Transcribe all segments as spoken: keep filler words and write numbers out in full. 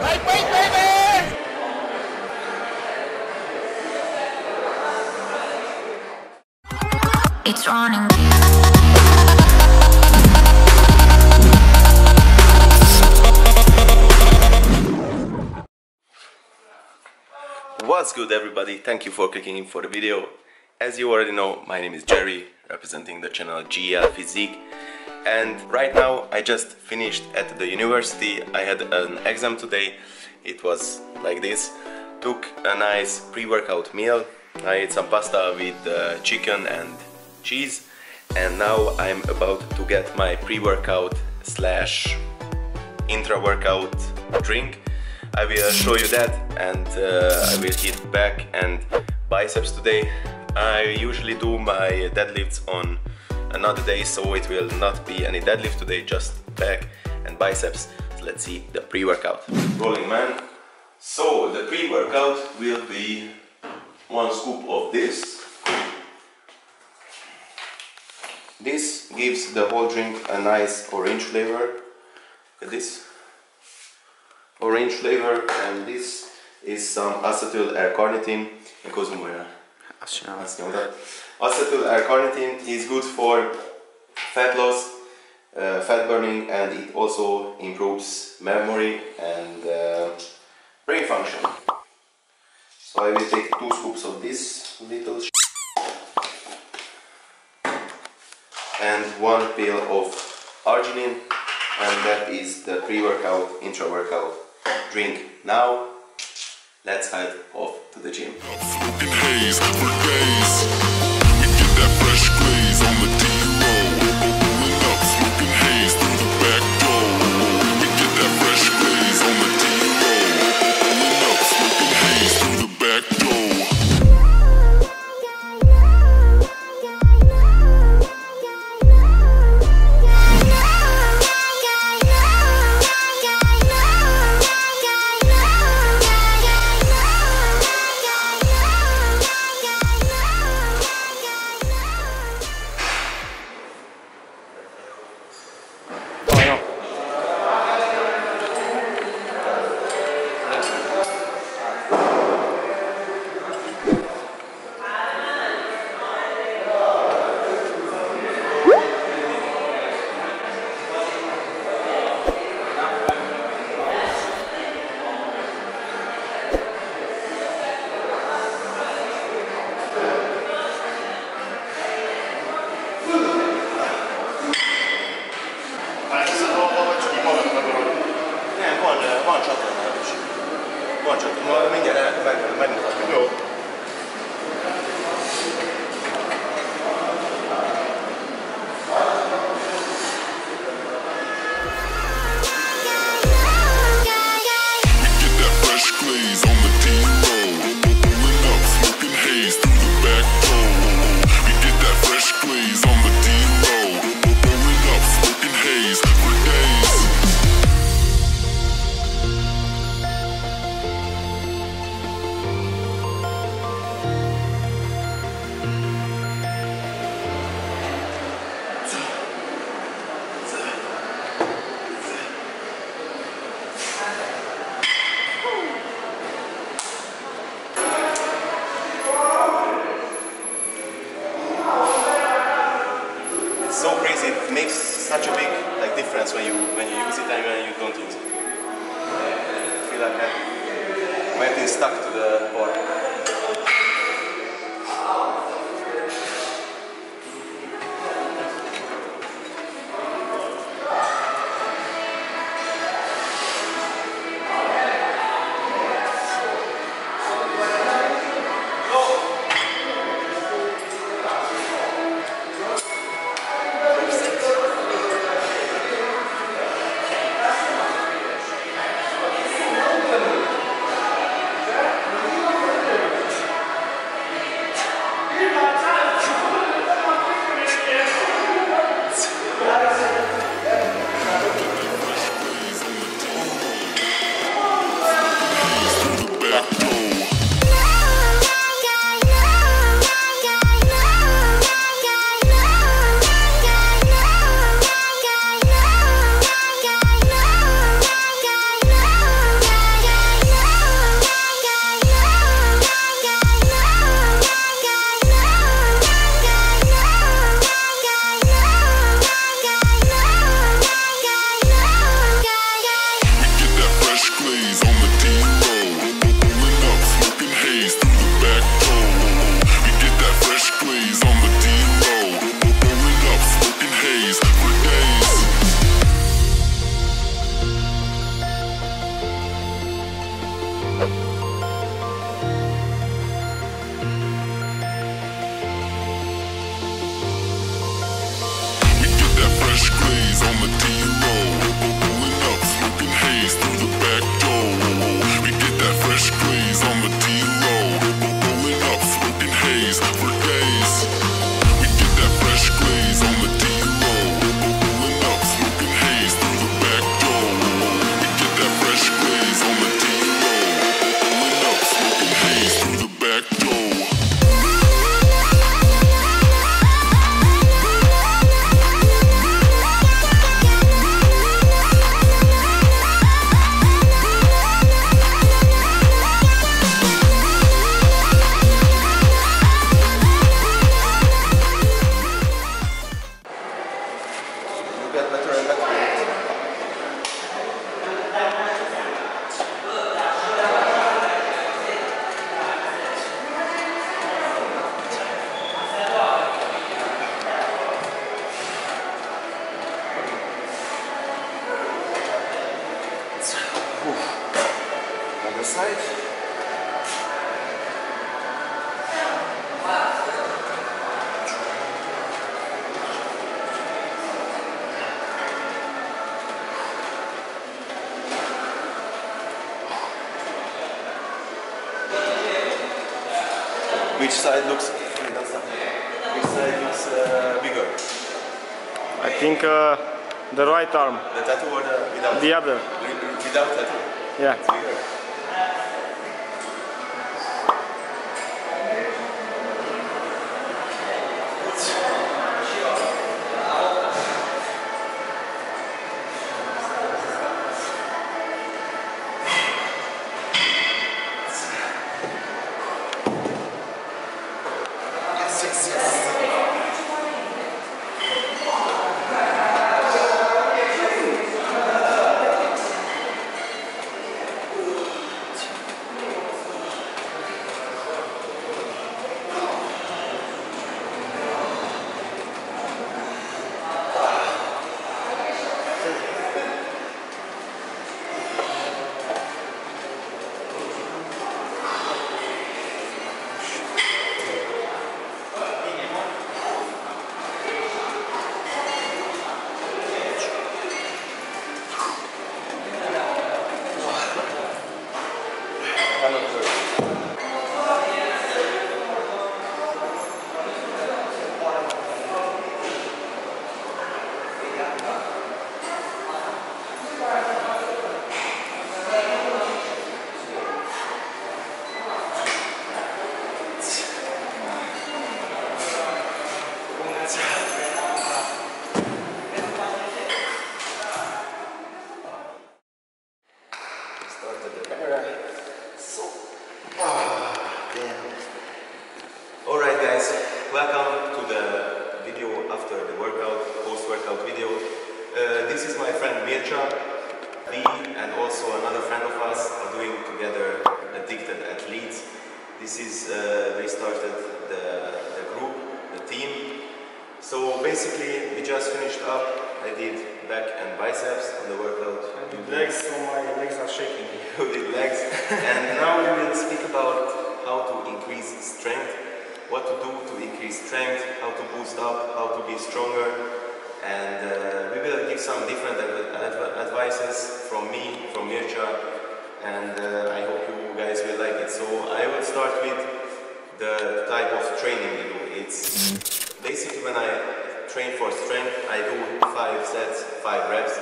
Right weight, baby! It's running. What's good, everybody? Thank you for clicking in for the video. As you already know, my name is Jerry, representing the channel G L Physique. And right now I just finished at the university. I had an exam today. It was like this. Took a nice pre-workout meal. I ate some pasta with uh, chicken and cheese, and now I'm about to get my pre-workout slash intra-workout drink. I will show you that, and uh, I will hit back and biceps today. I usually do my deadlifts on another day, so it will not be any deadlift today, just back and biceps. So let's see the pre-workout. Rolling, man. So the pre-workout will be one scoop of this. This gives the whole drink a nice orange flavor. Look at this. Orange flavor, and this is some acetyl L-carnitine. Acetyl L-carnitine is good for fat loss, uh, fat burning, and it also improves memory and uh, brain function. So I will take two scoops of this little sh and one pill of arginine, and that is the pre-workout, intra-workout drink. Now let's head off to the gym. It makes such a big like difference when you when you use it and when you don't use it. I feel like I'm getting stuck to the board. side. Which side looks Which side looks uh, bigger? I think uh, the right arm. The tattoo or the without? The other. Without tattoo? Yeah. It's bigger. This is my friend Mircea. Me and also another friend of us are doing together Addicted Athletes. This is, uh, they started the, the group, the team. So basically we just finished up. I did back and biceps on the workout. I did legs, so my legs are shaking. You did legs. And now we will speak about how to increase strength, what to do to increase strength, how to boost up, how to be stronger. And uh, we will give some different adv adv advices from me, from Mircea, and uh, I hope you guys will like it. So I will start with the type of training we do. It's basically when I train for strength, I do five sets, five reps.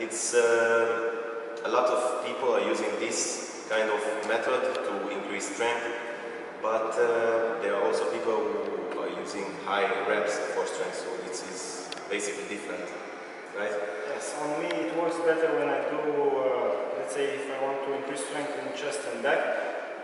It's uh, a lot of people are using this kind of method to increase strength, but uh, there are also people who are using high reps for strength. So this is basically different, right? Yes, on me it works better when I do, uh, let's say if I want to increase strength in chest and back,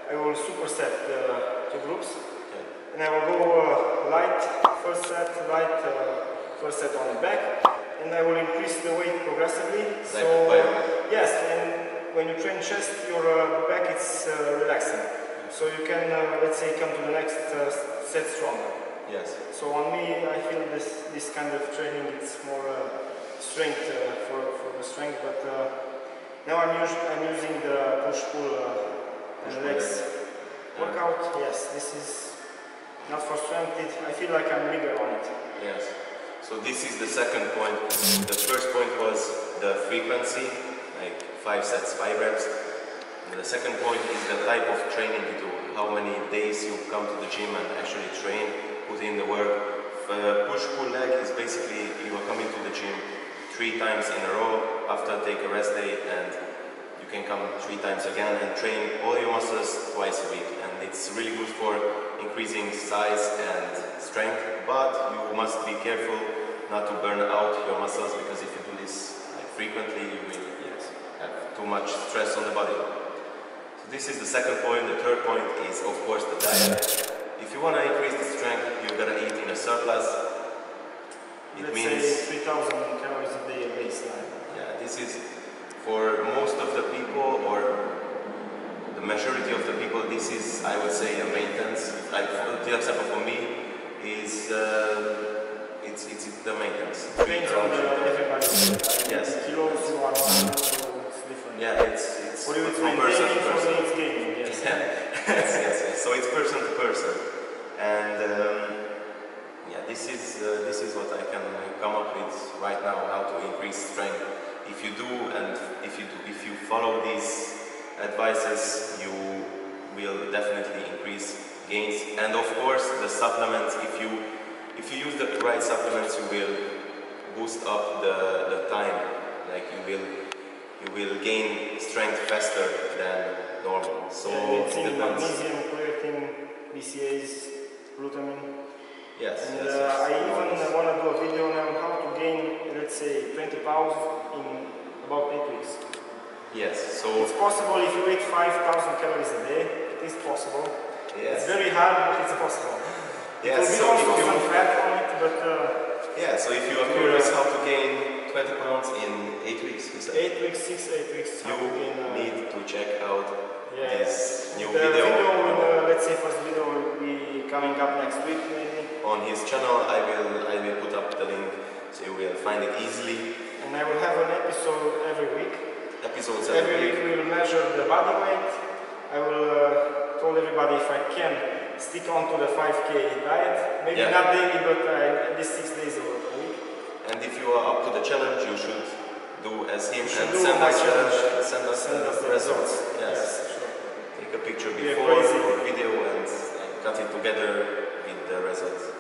I will superset the two groups, yeah. And I will go uh, light first set, light uh, first set on the back, and I will increase the weight progressively. Like so uh, yes, and when you train chest, your uh, back is uh, relaxing, so you can uh, let's say come to the next uh, set stronger. Yes. So on me, I feel this this kind of training it's more uh, strength uh, for for the strength. But uh, now I'm using I'm using the push pull uh, and legs yeah. workout. Yes, this is not for strength. It, I feel like I'm bigger on it. Yes. So this is the second point. The first point was the frequency, like five sets, five reps. And the second point is the type of training you do. How many days you come to the gym and actually train. Put in the work. Uh, push pull leg is basically you are coming to the gym three times in a row. After take a rest day, and you can come three times again and train all your muscles twice a week. And it's really good for increasing size and strength. But you must be careful not to burn out your muscles, because if you do this like, frequently, you will yes, have too much stress on the body. So this is the second point. The third point is of course the diet. If you want to increase the strength, you're going to eat in a surplus. It Let's means say three thousand calories a day baseline. Yeah, this is for most of the people, or the majority of the people, this is, I would say, a maintenance. Like, for, the example for me, is uh, it's, it's the maintenance. Depends on everybody. Yes. Kilos, you are, it's different. Yeah, it's, it's for you, it's from person to person. if you do and if you do, if you follow these advices, you will definitely increase gains. And of course, the supplements. If you if you use the right supplements, you will boost up the the time. Like you will you will gain strength faster than normal. So it's magnesium, creatine, B C A As, glutamine. Yes. And yes, uh, yes. I even want to do a video on how to gain, let's say, twenty pounds in about eight weeks. Yes. So it's possible if you eat five thousand calories a day. It is possible. Yes. It's very hard, but it's possible. Yes. It will be also some fat on it, but. Uh, yeah. So if you are curious how to gain twenty pounds in eight weeks, you said. Eight weeks, six, eight weeks. You gain, uh, need to check out yeah, this new the video. video will, uh, let's say first video will be coming up next week. On his channel, I will I will put up the link, so you will find it easily. And I will have an episode every week. Episodes every week. Every week we will measure the body weight. I will uh, tell everybody if I can stick on to the five K diet. Maybe yeah. not daily, but uh, at least six days a week. And if you are up to the challenge, you should do as him and send us challenge. challenge. Send us send us the results. Yes. yes sure. Take a picture before or video and, and cut it together with the results.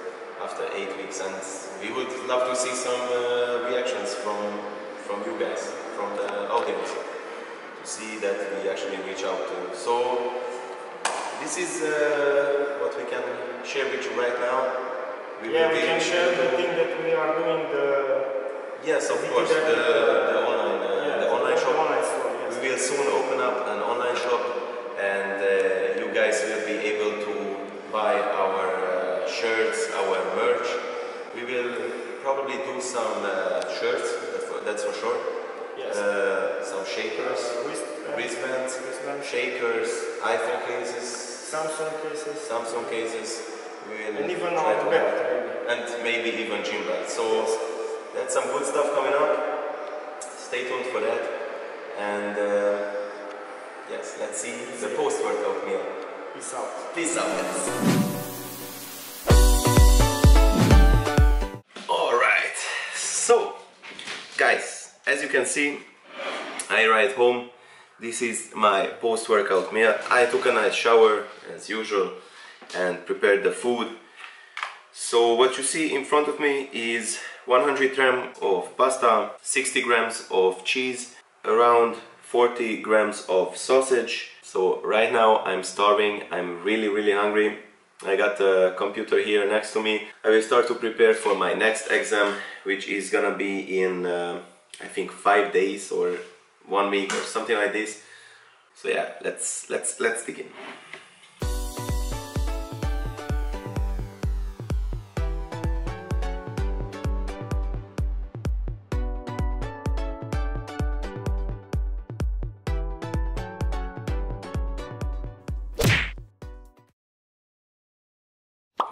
After eight weeks, and we would love to see some uh, reactions from from you guys, from the audience, to see that we actually reach out to. So this is uh, what we can share with you right now. We yeah, we can share the thing that we are doing. The yes, of course, the, the online uh, yeah, the online shop. Online store, yes. We will soon open up an online shop, and uh, you guys will be able to buy our shirts, our merch. We will probably do some uh, shirts, that's for sure. Yes. Uh, some shakers, wristbands, wristbands, wristbands, shakers, iPhone cases, Samsung cases, Samsung cases. We will and even try to have, and maybe even gym bags. So that's some good stuff coming up. Stay tuned for that. And uh, yes, let's see the post-workout meal. Peace out. Peace out. As you can see, I ride home. This is my post-workout meal. I took a nice shower as usual and prepared the food. So what you see in front of me is one hundred grams of pasta, sixty grams of cheese, around forty grams of sausage. So right now I'm starving. I'm really really hungry. I got the computer here next to me. I will start to prepare for my next exam, which is gonna be in uh, I think five days or one week or something like this. So yeah, let's let's let's begin.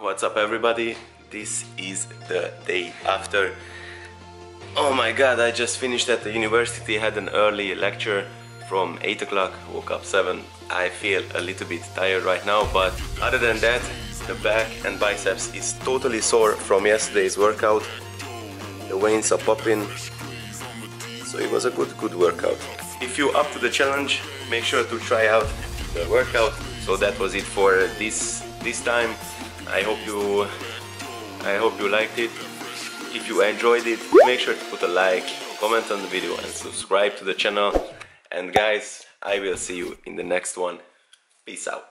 What's up everybody? This is the day after. Oh my god, I just finished at the university, had an early lecture from eight o'clock, woke up seven. I feel a little bit tired right now, but other than that, the back and biceps is totally sore from yesterday's workout. The veins are popping, so it was a good, good workout. If you're up to the challenge, make sure to try out the workout. So that was it for this, this time. I hope you, I hope you liked it. If you enjoyed it, make sure to put a like, comment on the video and subscribe to the channel. And guys, I will see you in the next one. Peace out.